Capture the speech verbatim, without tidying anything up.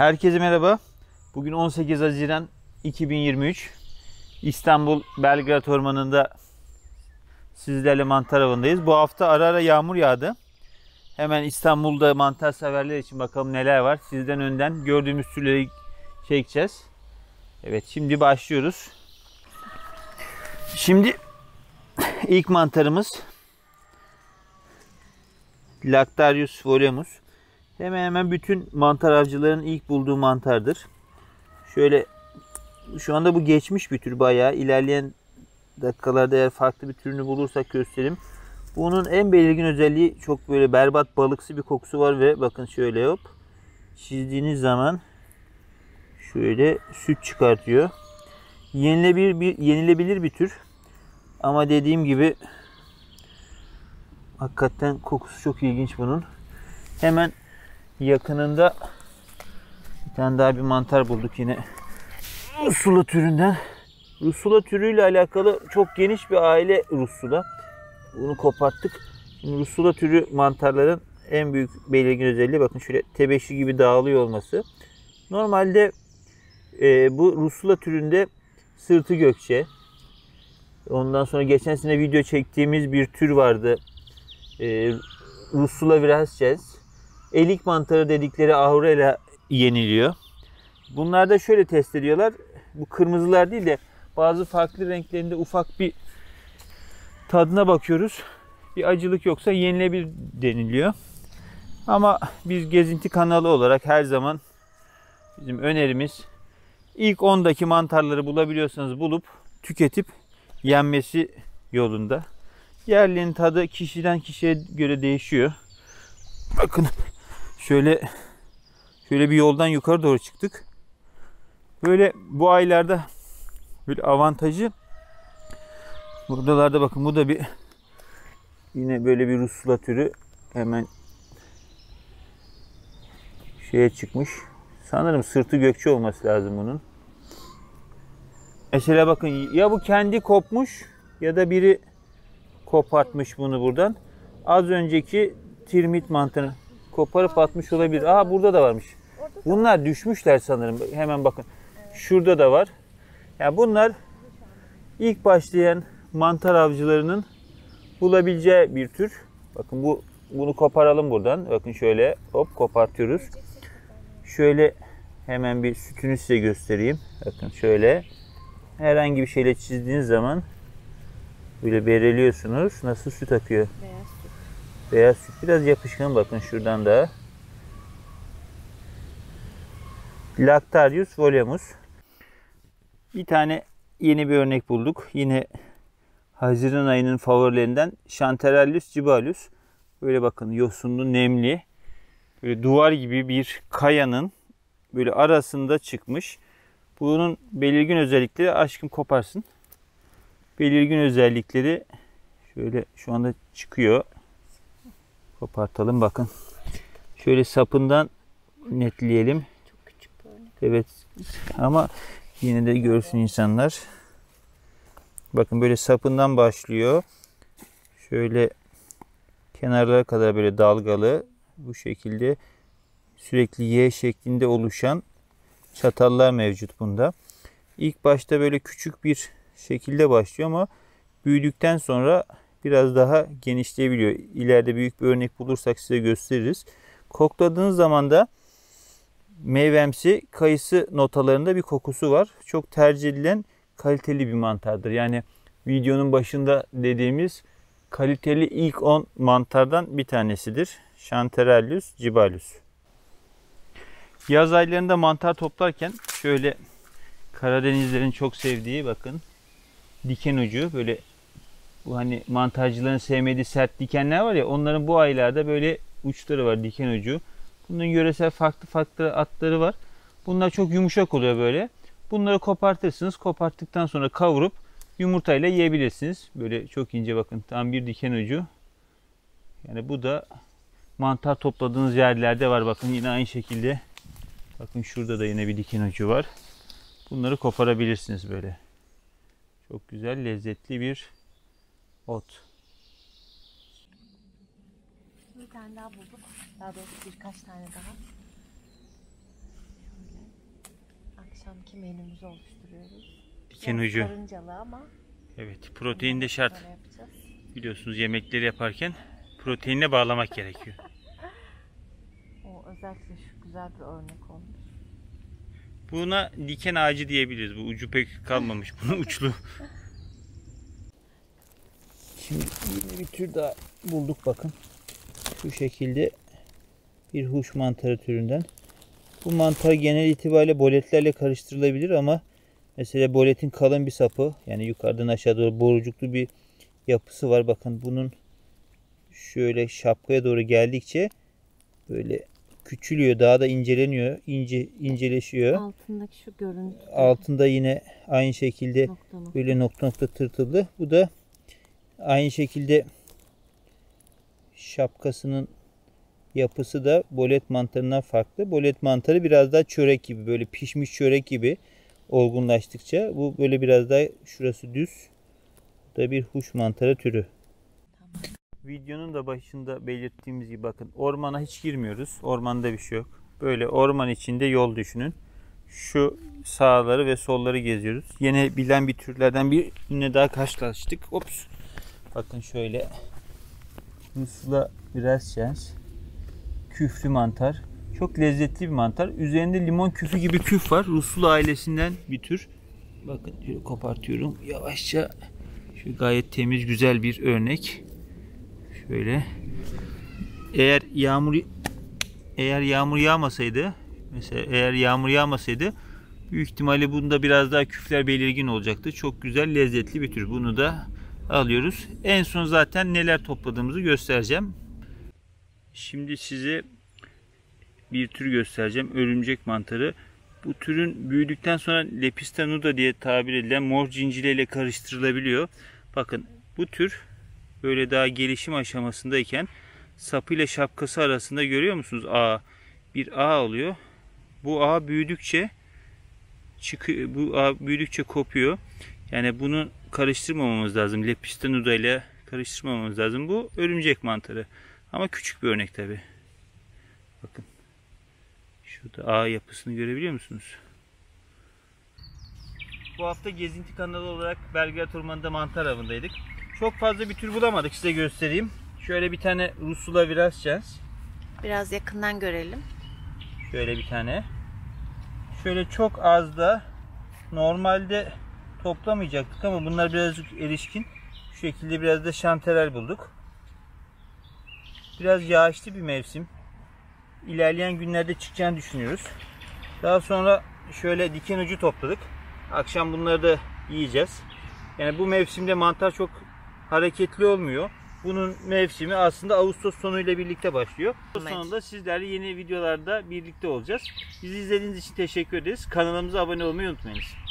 Herkese merhaba. Bugün on sekiz Haziran iki bin yirmi üç. İstanbul Belgrad Ormanı'nda sizlerle mantar avındayız. Bu hafta ara ara yağmur yağdı. Hemen İstanbul'da mantar severler için bakalım neler var. Sizden önden gördüğümüz türleri çekeceğiz. Evet, şimdi başlıyoruz. Şimdi ilk mantarımız Lactarius volemus. Hemen hemen bütün mantar avcıların ilk bulduğu mantardır. Şöyle şu anda bu geçmiş bir tür bayağı. İlerleyen dakikalarda eğer farklı bir türünü bulursak göstereyim. Bunun en belirgin özelliği çok böyle berbat balıksı bir kokusu var ve bakın şöyle hop çizdiğiniz zaman şöyle süt çıkartıyor. Yenilebilir bir, yenilebilir bir tür. Ama dediğim gibi hakikaten kokusu çok ilginç bunun. Hemen yakınında bir tane daha bir mantar bulduk yine. Russula türünden. Russula türüyle alakalı çok geniş bir aile Russula. Bunu koparttık. Şimdi Russula türü mantarların en büyük belirgin özelliği bakın şöyle tebeşir gibi dağılıyor olması. Normalde e, bu Russula türünde sırtı gökçe. Ondan sonra geçen sene video çektiğimiz bir tür vardı. E, Russula virescens. Elik mantarı dedikleri ahurela yeniliyor. Bunlarda şöyle test ediyorlar. Bu kırmızılar değil de bazı farklı renklerinde ufak bir tadına bakıyoruz. Bir acılık yoksa yenilebilir deniliyor. Ama biz Gezinti kanalı olarak her zaman bizim önerimiz ilk ondaki mantarları bulabiliyorsanız bulup tüketip yenmesi yolunda. Yerlinin tadı kişiden kişiye göre değişiyor. Bakın şöyle şöyle bir yoldan yukarı doğru çıktık. Böyle bu aylarda böyle avantajı buradalarda bakın bu da bir yine böyle bir Russula türü hemen şeye çıkmış. Sanırım sırtı gökçe olması lazım bunun. Mesela bakın ya bu kendi kopmuş ya da biri kopartmış bunu buradan. Az önceki tirmit mantarını koparıp atmış olabilir. Aa burada da varmış. Bunlar düşmüşler sanırım. Hemen bakın. Şurada da var. Yani bunlar ilk başlayan mantar avcılarının bulabileceği bir tür. Bakın bu bunu koparalım buradan. Bakın şöyle hop kopartıyoruz. Şöyle hemen bir sütünü size göstereyim. Bakın şöyle herhangi bir şeyle çizdiğiniz zaman böyle bereliyorsunuz. Nasıl süt akıyor? Beyaz. Beyaz süt biraz yapışkan bakın şuradan da. Lactarius volemus. Bir tane yeni bir örnek bulduk. Yine Haziran ayının favorilerinden Cantharellus cibarius. Böyle bakın yosunlu, nemli. Böyle duvar gibi bir kayanın böyle arasında çıkmış. Bunun belirgin özellikleri aşkım koparsın. Belirgin özellikleri şöyle şu anda çıkıyor. Kopartalım bakın. Şöyle sapından netleyelim. Çok küçük böyle. Evet. Ama yine de görsün insanlar. Bakın böyle sapından başlıyor. Şöyle kenarlara kadar böyle dalgalı bu şekilde sürekli Y şeklinde oluşan çatallar mevcut bunda. İlk başta böyle küçük bir şekilde başlıyor ama büyüdükten sonra biraz daha genişleyebiliyor. İleride büyük bir örnek bulursak size gösteririz. Kokladığınız zaman da meyvemsi kayısı notalarında bir kokusu var. Çok tercih edilen kaliteli bir mantardır. Yani videonun başında dediğimiz kaliteli ilk on mantardan bir tanesidir. Cantharellus cibarius. Yaz aylarında mantar toplarken şöyle Karadenizlerin çok sevdiği bakın diken ucu böyle bu hani mantarcıların sevmediği sert dikenler var ya onların bu aylarda böyle uçları var diken ucu. Bunun yöresel farklı farklı adları var. Bunlar çok yumuşak oluyor böyle. Bunları kopartırsınız. Koparttıktan sonra kavurup yumurtayla yiyebilirsiniz. Böyle çok ince bakın tam bir diken ucu. Yani bu da mantar topladığınız yerlerde var. Bakın yine aynı şekilde. Bakın şurada da yine bir diken ucu var. Bunları koparabilirsiniz böyle. Çok güzel lezzetli bir ot. Bir tane daha bulduk. Daha doğrusu birkaç tane daha. akşamki menümüzü oluşturuyoruz. Diken ucu. Karıncalı ama. Evet, protein de şart. Biliyorsunuz yemekleri yaparken proteinle bağlamak gerekiyor. O özellikle şu güzel bir örnek olmuş. Buna diken ağacı diyebiliriz. Bu ucu pek kalmamış. Bunun uçlu. Şimdi yine bir tür daha bulduk bakın. Şu şekilde bir huş mantarı türünden. Bu mantar genel itibariyle boletlerle karıştırılabilir ama mesela boletin kalın bir sapı, yani yukarıdan aşağı doğru borucuklu bir yapısı var. Bakın bunun şöyle şapkaya doğru geldikçe böyle küçülüyor, daha da inceleniyor, ince inceleşiyor. Altındaki şu görüntü. Altında yine aynı şekilde nokta böyle nokta nokta tırtıldı. Bu da aynı şekilde şapkasının yapısı da bolet mantarından farklı. Bolet mantarı biraz daha çörek gibi, böyle pişmiş çörek gibi olgunlaştıkça. Bu böyle biraz daha, şurası düz. Bu da bir huş mantarı türü. Videonun da başında belirttiğimiz gibi bakın ormana hiç girmiyoruz. Ormanda bir şey yok. Böyle orman içinde yol düşünün. Şu sağları ve solları geziyoruz. Yine bilen bir türlerden bir yine daha karşılaştık. Ops. Bakın şöyle. Russula virescens. Küflü mantar. Çok lezzetli bir mantar. Üzerinde limon küfü gibi küf var. Russula ailesinden bir tür. Bakın şöyle kopartıyorum. Yavaşça. Şu gayet temiz, güzel bir örnek. Şöyle. Eğer yağmur eğer yağmur yağmasaydı, mesela eğer yağmur yağmasaydı büyük ihtimalle bunda biraz daha küfler belirgin olacaktı. Çok güzel, lezzetli bir tür. Bunu da alıyoruz. En son zaten neler topladığımızı göstereceğim. Şimdi size bir tür göstereceğim. Örümcek mantarı. Bu türün büyüdükten sonra Lepista nuda diye tabir edilen mor cincile ile karıştırılabiliyor. Bakın bu tür böyle daha gelişim aşamasındayken sapı ile şapkası arasında görüyor musunuz ağ? Bir ağ oluyor. Bu ağ büyüdükçe çıkıyor, bu ağ büyüdükçe kopuyor. Yani bunu karıştırmamamız lazım. Lepista nuda ile karıştırmamamız lazım. Bu örümcek mantarı. Ama küçük bir örnek tabi. Bakın. Şurada ağ yapısını görebiliyor musunuz? Bu hafta Gezinti kanalı olarak Belgrad Ormanı'nda mantar avındaydık. Çok fazla bir tür bulamadık, size göstereyim. Şöyle bir tane Russula virescens. Biraz yakından görelim. Şöyle bir tane. Şöyle çok az da, normalde toplamayacaktık ama bunlar birazcık erişkin. Şu şekilde biraz da şanterel bulduk. Biraz yağışlı bir mevsim. İlerleyen günlerde çıkacağını düşünüyoruz. Daha sonra şöyle diken ucu topladık. Akşam bunları da yiyeceğiz. Yani bu mevsimde mantar çok hareketli olmuyor. Bunun mevsimi aslında Ağustos sonuyla birlikte başlıyor. Ağustos sonunda sizlerle yeni videolarda birlikte olacağız. Bizi izlediğiniz için teşekkür ederiz. Kanalımıza abone olmayı unutmayınız.